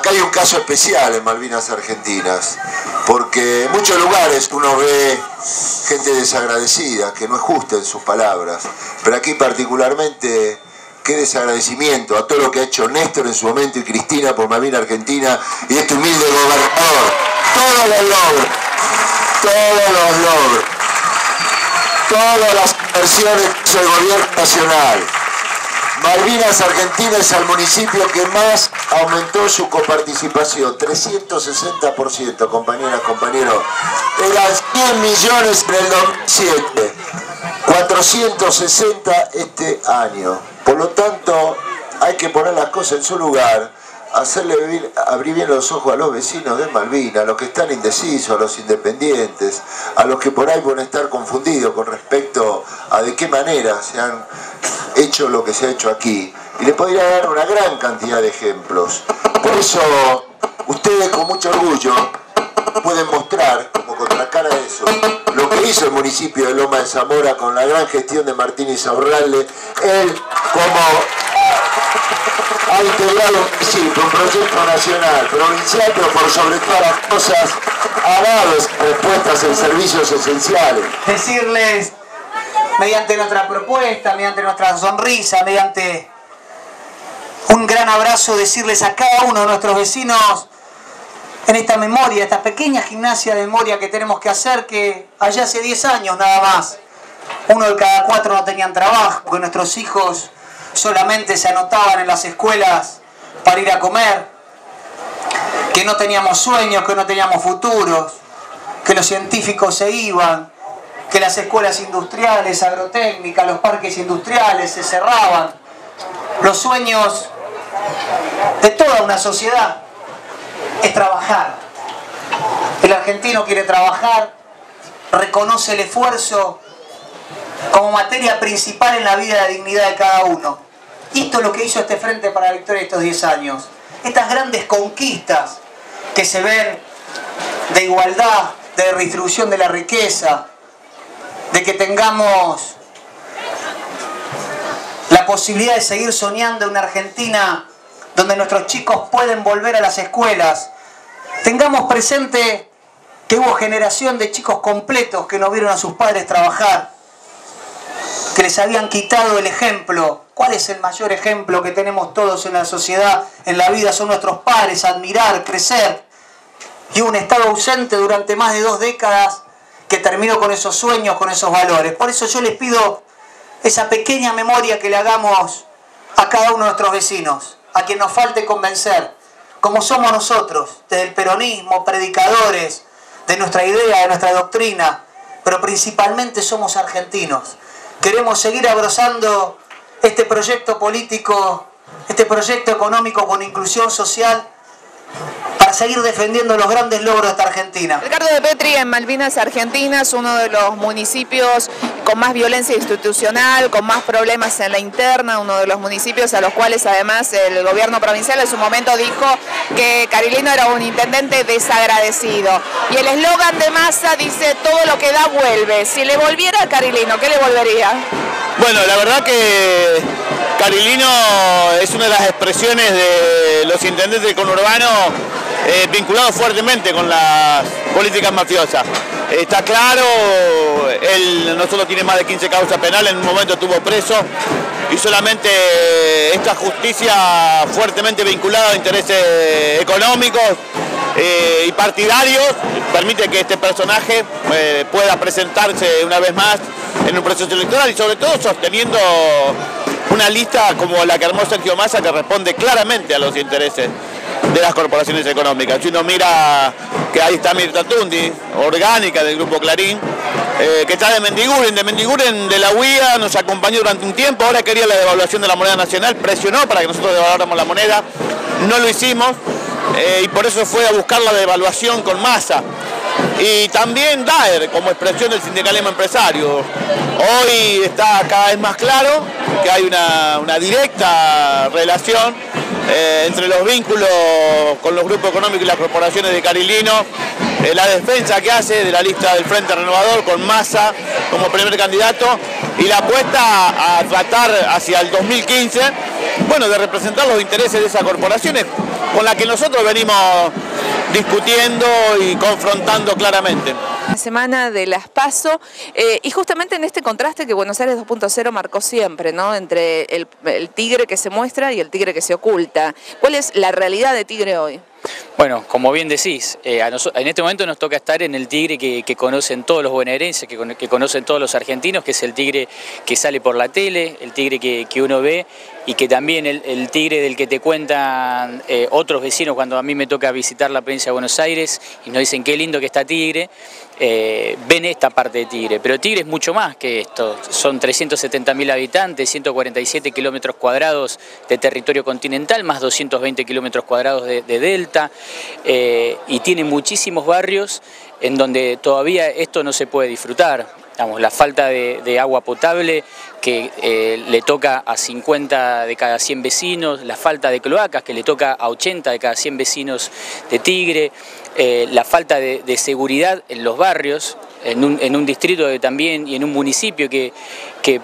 Acá hay un caso especial en Malvinas Argentinas, porque en muchos lugares uno ve gente desagradecida, que no es justa en sus palabras, pero aquí particularmente, qué desagradecimiento a todo lo que ha hecho Néstor en su momento y Cristina por Malvinas Argentina y este humilde gobernador. Todos los logros, todas las inversiones que hizo el gobierno nacional. Malvinas Argentinas es el municipio que más aumentó su coparticipación, 360%, compañeras, compañeros. Eran 100 millones en el 2007, 460 este año. Por lo tanto, hay que poner las cosas en su lugar, abrir bien los ojos a los vecinos de Malvinas, a los que están indecisos, a los independientes, a los que por ahí van a estar confundidos con respecto a de qué manera se han hecho lo que se ha hecho aquí. Y les podría dar una gran cantidad de ejemplos. Por eso, ustedes con mucho orgullo pueden mostrar, como contracara a eso, lo que hizo el municipio de Loma de Zamora con la gran gestión de Martín Insaurralde. Él, como ha integrado un proyecto nacional, provincial, pero por sobre todas las cosas, ha dado respuestas en servicios esenciales. Decirles, mediante nuestra propuesta, mediante nuestra sonrisa, mediante un gran abrazo, decirles a cada uno de nuestros vecinos, en esta memoria, esta pequeña gimnasia de memoria que tenemos que hacer, que allá hace 10 años nada más, uno de cada 4 no tenían trabajo, porque nuestros hijos solamente se anotaban en las escuelas para ir a comer, que no teníamos sueños, que no teníamos futuros, que los científicos se iban, que las escuelas industriales, agrotécnicas, los parques industriales se cerraban, los sueños de toda una sociedad es trabajar. El argentino quiere trabajar, reconoce el esfuerzo como materia principal en la vida y la dignidad de cada uno. Y esto es lo que hizo este Frente para la Victoria estos 10 años. Estas grandes conquistas que se ven de igualdad, de redistribución de la riqueza, de que tengamos la posibilidad de seguir soñando una Argentina donde nuestros chicos pueden volver a las escuelas. Tengamos presente que hubo generación de chicos completos que no vieron a sus padres trabajar, que les habían quitado el ejemplo. ¿Cuál es el mayor ejemplo que tenemos todos en la sociedad, en la vida? Son nuestros padres, admirar, crecer. Y un Estado ausente durante más de 2 décadas que terminó con esos sueños, con esos valores. Por eso yo les pido esa pequeña memoria que le hagamos a cada uno de nuestros vecinos, a quien nos falte convencer, como somos nosotros, desde el peronismo, predicadores de nuestra idea, de nuestra doctrina, pero principalmente somos argentinos. Queremos seguir abrazando este proyecto político, este proyecto económico con inclusión social, para seguir defendiendo los grandes logros de esta Argentina. Ricardo de Petri, en Malvinas Argentinas, uno de los municipios con más violencia institucional, con más problemas en la interna, uno de los municipios a los cuales además el gobierno provincial en su momento dijo que Carilino era un intendente desagradecido. Y el eslogan de Massa dice, todo lo que da vuelve. Si le volviera a Carilino, ¿qué le volvería? Bueno, la verdad que Carilino es una de las expresiones de los intendentes del conurbano vinculados fuertemente con las políticas mafiosas. Está claro, él no solo tiene más de 15 causas penales, en un momento estuvo preso, y solamente esta justicia fuertemente vinculada a intereses económicos y partidarios permite que este personaje pueda presentarse una vez más en un proceso electoral y sobre todo sosteniendo una lista como la que armó Sergio Massa, que responde claramente a los intereses de las corporaciones económicas. Si uno mira que ahí está Mirta Tundi, orgánica del grupo Clarín, que está de Mendiguren, de la UIA, nos acompañó durante un tiempo, ahora quería la devaluación de la moneda nacional, presionó para que nosotros devaluáramos la moneda, no lo hicimos, y por eso fue a buscar la devaluación con Massa. Y también Daer, como expresión del sindicalismo empresario. Hoy está cada vez más claro que hay una directa relación entre los vínculos con los grupos económicos y las corporaciones de Carilino, la defensa que hace de la lista del Frente Renovador con Massa como primer candidato y la apuesta a tratar hacia el 2015 bueno, de representar los intereses de esas corporaciones con las que nosotros venimos discutiendo y confrontando claramente. La semana de las PASO, y justamente en este contraste que Buenos Aires 2.0 marcó siempre, ¿no? Entre el tigre que se muestra y el tigre que se oculta. ¿Cuál es la realidad de Tigre hoy? Bueno, como bien decís, en este momento nos toca estar en el tigre que conocen todos los bonaerenses, que conocen todos los argentinos, que es el tigre que sale por la tele, el tigre que uno ve, y que también el tigre del que te cuentan otros vecinos cuando a mí me toca visitar la provincia de Buenos Aires y nos dicen qué lindo que está Tigre, ven esta parte de Tigre, pero Tigre es mucho más que esto, son 370.000 habitantes, 147 kilómetros cuadrados de territorio continental, más 220 kilómetros cuadrados de delta, y tiene muchísimos barrios en donde todavía esto no se puede disfrutar. Digamos, la falta de agua potable que le toca a 50 de cada 100 vecinos, la falta de cloacas que le toca a 80 de cada 100 vecinos de Tigre, la falta de seguridad en los barrios, en un distrito que también y en un municipio que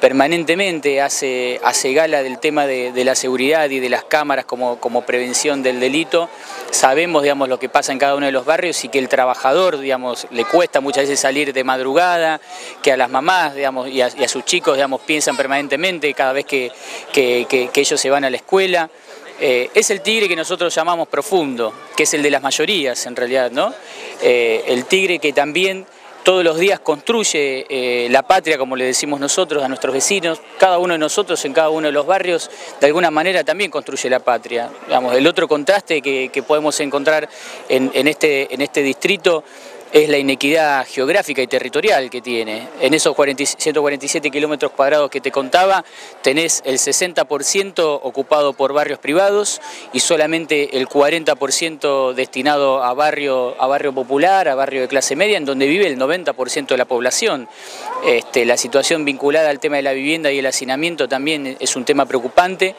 permanentemente hace gala del tema de la seguridad y de las cámaras como prevención del delito. Sabemos, digamos, lo que pasa en cada uno de los barrios y que el trabajador, digamos, le cuesta muchas veces salir de madrugada, que a las mamás, digamos, y a sus chicos, digamos, piensan permanentemente cada vez que ellos se van a la escuela. Es el tigre que nosotros llamamos profundo, que es el de las mayorías en realidad, ¿no? El tigre que también todos los días construye la patria, como le decimos nosotros, a nuestros vecinos. Cada uno de nosotros en cada uno de los barrios, de alguna manera, también construye la patria. Digamos, el otro contraste que podemos encontrar en este distrito es la inequidad geográfica y territorial que tiene. En esos 147 kilómetros cuadrados que te contaba, tenés el 60% ocupado por barrios privados y solamente el 40% destinado a barrio popular, a barrio de clase media, en donde vive el 90% de la población. La situación vinculada al tema de la vivienda y el hacinamiento también es un tema preocupante.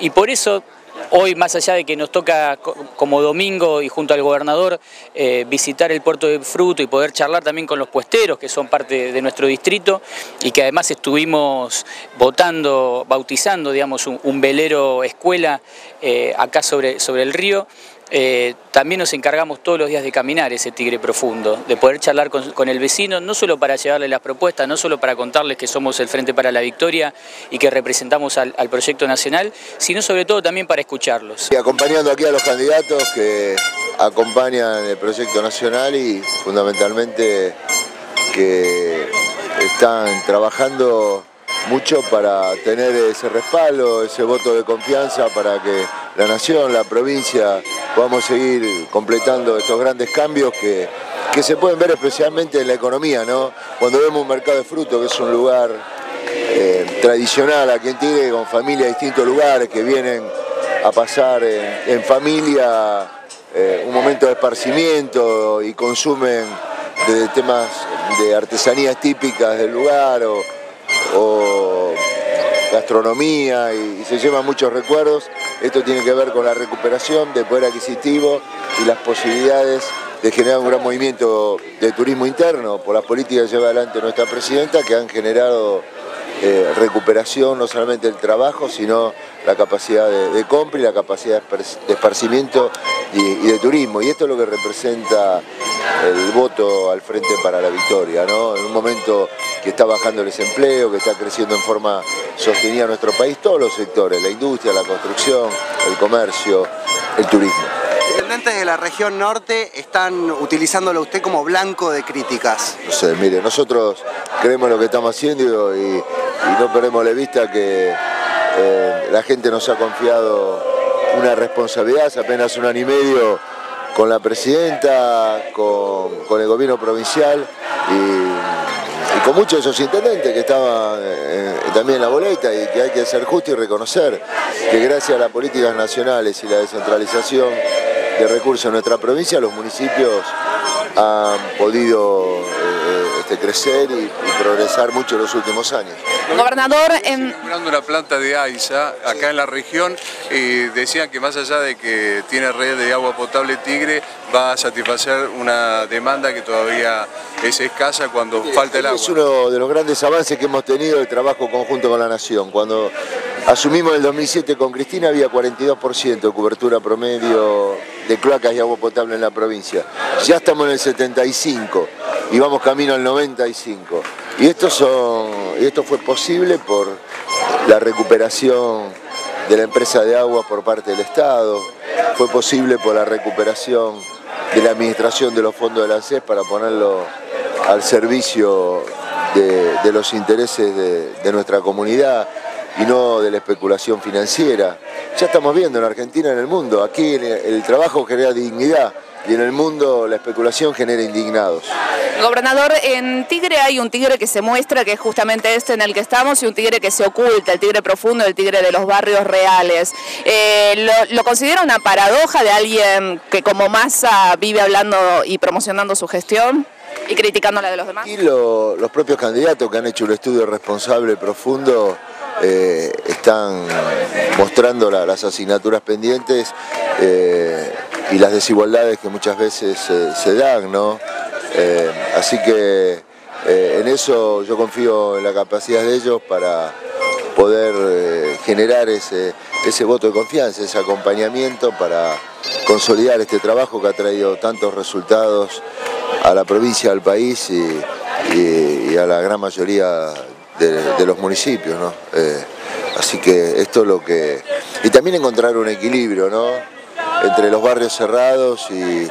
Y por eso, hoy, más allá de que nos toca como domingo y junto al gobernador visitar el Puerto de Frutos y poder charlar también con los puesteros que son parte de nuestro distrito y que además estuvimos bautizando, digamos, un velero escuela acá sobre el río, también nos encargamos todos los días de caminar ese tigre profundo, de poder charlar con el vecino, no solo para llevarle las propuestas, no solo para contarles que somos el Frente para la Victoria y que representamos al proyecto nacional, sino sobre todo también para escucharlos. Y acompañando aquí a los candidatos que acompañan el proyecto nacional y fundamentalmente que están trabajando mucho para tener ese respaldo, ese voto de confianza para que la nación, la provincia, podamos seguir completando estos grandes cambios que se pueden ver especialmente en la economía, ¿no? Cuando vemos un mercado de frutos, que es un lugar tradicional aquí en Tigre, con familias de distintos lugares que vienen a pasar en familia un momento de esparcimiento y consumen de temas de artesanías típicas del lugar o gastronomía y se llevan muchos recuerdos. Esto tiene que ver con la recuperación del poder adquisitivo y las posibilidades de generar un gran movimiento de turismo interno por las políticas que lleva adelante nuestra presidenta, que han generado recuperación no solamente del trabajo, sino la capacidad de compra y la capacidad de esparcimiento y de turismo. Y esto es lo que representa el voto al Frente para la Victoria, ¿no? En un momento que está bajando el desempleo, que está creciendo en forma sostenida en nuestro país, todos los sectores, la industria, la construcción, el comercio, el turismo. Los intendentes de la región norte están utilizándolo a usted como blanco de críticas. No sé, mire, nosotros creemos lo que estamos haciendo y no perdemos la vista que la gente nos ha confiado una responsabilidad hace apenas un año y medio con la presidenta, con el gobierno provincial y con muchos de esos intendentes que estaban también en la boleta y que hay que ser justo y reconocer que gracias a las políticas nacionales y la descentralización de recursos en nuestra provincia, los municipios han podido crecer y progresar mucho en los últimos años. Gobernador, inaugurando una planta de AISA acá sí, en la región, y decían que más allá de que tiene red de agua potable Tigre, va a satisfacer una demanda que todavía es escasa cuando falta el agua. Es uno de los grandes avances que hemos tenido, el trabajo conjunto con la nación. Cuando Asumimos en el 2007 con Cristina, había 42% de cobertura promedio de cloacas y agua potable en la provincia. Ya estamos en el 75% y vamos camino al 95%. Y esto fue posible por la recuperación de la empresa de agua por parte del Estado, fue posible por la recuperación de la administración de los fondos de la ANSES para ponerlo al servicio de los intereses de nuestra comunidad y no de la especulación financiera. Ya estamos viendo en Argentina, en el mundo, aquí el trabajo genera dignidad y en el mundo la especulación genera indignados. Gobernador, en Tigre hay un Tigre que se muestra, que es justamente este en el que estamos, y un Tigre que se oculta, el Tigre profundo, el Tigre de los barrios reales. ¿Lo considera una paradoja de alguien que como Massa vive hablando y promocionando su gestión y criticando la de los demás? Y los propios candidatos que han hecho un estudio responsable, profundo, están mostrando las asignaturas pendientes y las desigualdades que muchas veces se dan, ¿no? Así que en eso yo confío en la capacidad de ellos para poder generar ese voto de confianza, ese acompañamiento para consolidar este trabajo que ha traído tantos resultados a la provincia, al país y a la gran mayoría de los municipios, ¿no? Así que esto es lo que... Y también encontrar un equilibrio, ¿no? Entre los barrios cerrados y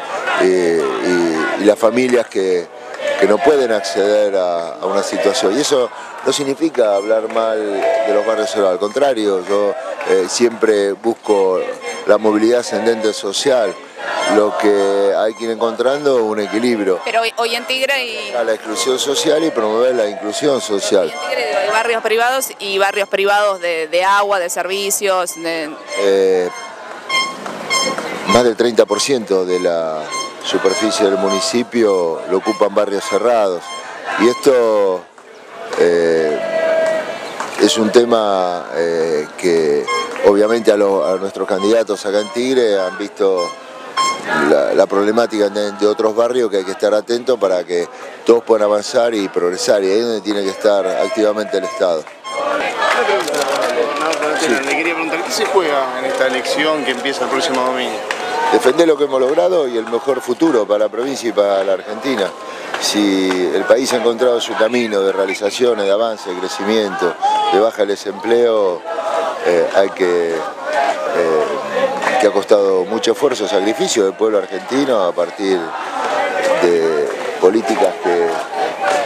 las familias que no pueden acceder a una situación. Y eso no significa hablar mal de los barrios cerrados, al contrario, yo siempre busco la movilidad ascendente social. Lo que hay que ir encontrando un equilibrio. Pero hoy en Tigre hay... A la exclusión social y promover la inclusión social. Hoy en Tigre hay barrios privados y barrios privados de agua, de servicios... Más del 30% de la superficie del municipio lo ocupan barrios cerrados. Y esto es un tema que obviamente a nuestros candidatos acá en Tigre han visto... La problemática de otros barrios que hay que estar atentos para que todos puedan avanzar y progresar, y ahí es donde tiene que estar activamente el Estado. Sí. Le quería preguntar, ¿qué se juega en esta elección que empieza el próximo domingo? Defender lo que hemos logrado y el mejor futuro para la provincia y para la Argentina. Si el país ha encontrado su camino de realizaciones, de avance, de crecimiento, de baja el desempleo, hay que ha costado mucho esfuerzo, sacrificio del pueblo argentino a partir de políticas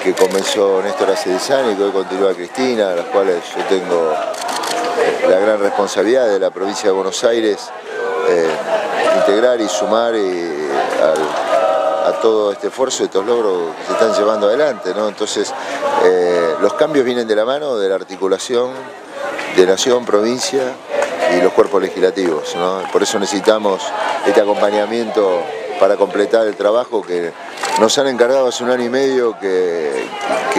que comenzó Néstor hace 10 años y que hoy continúa Cristina, las cuales yo tengo la gran responsabilidad de la provincia de Buenos Aires, integrar y sumar a todo este esfuerzo y estos logros que se están llevando adelante, ¿no? Entonces, los cambios vienen de la mano de la articulación de nación, provincia y los cuerpos legislativos, ¿no? Por eso necesitamos este acompañamiento para completar el trabajo que nos han encargado hace un año y medio que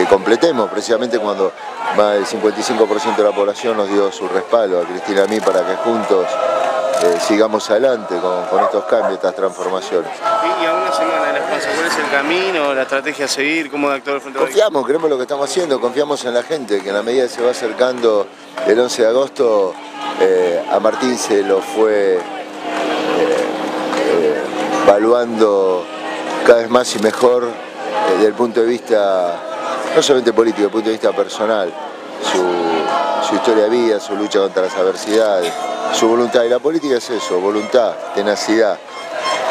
completemos, precisamente cuando más del 55% de la población nos dio su respaldo a Cristina y a mí para que juntos sigamos adelante con estos cambios, estas transformaciones. Y a una semana de la expansión, ¿cuál es el camino, la estrategia a seguir, cómo actuar el Frente? Confiamos, creemos lo que estamos haciendo, confiamos en la gente, que en la medida que se va acercando el 11 de agosto, a Martín se lo fue evaluando cada vez más y mejor desde el punto de vista, no solamente político, desde el punto de vista personal, su historia de vida, su lucha contra las adversidades, su voluntad. Y la política es eso, voluntad, tenacidad,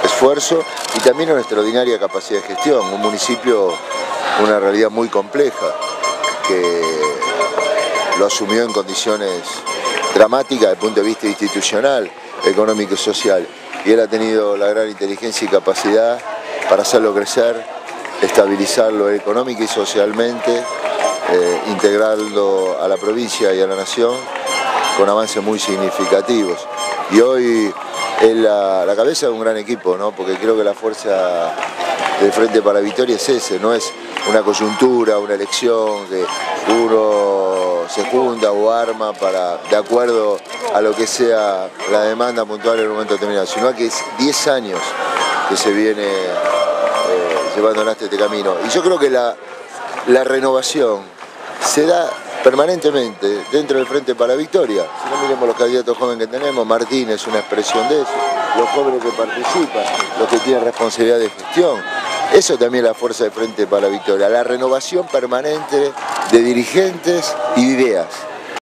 esfuerzo y también una extraordinaria capacidad de gestión. Un municipio, una realidad muy compleja, que lo asumió en condiciones dramáticas desde el punto de vista institucional, económico y social. Y él ha tenido la gran inteligencia y capacidad para hacerlo crecer, estabilizarlo económica y socialmente, integrarlo a la provincia y a la nación con avances muy significativos. Y hoy es la cabeza de un gran equipo, ¿no? Porque creo que la fuerza del Frente para la Victoria es ese, no es una coyuntura, una elección que uno se junta o arma para, de acuerdo a lo que sea la demanda puntual en el momento determinado, sino que es 10 años que se viene llevando en este camino. Y yo creo que la renovación se da permanentemente dentro del Frente para la Victoria. Si no, miremos los candidatos jóvenes que tenemos, Martín es una expresión de eso, los jóvenes que participan, los que tienen responsabilidad de gestión. Eso también es la fuerza del Frente para la Victoria, la renovación permanente de dirigentes y de ideas.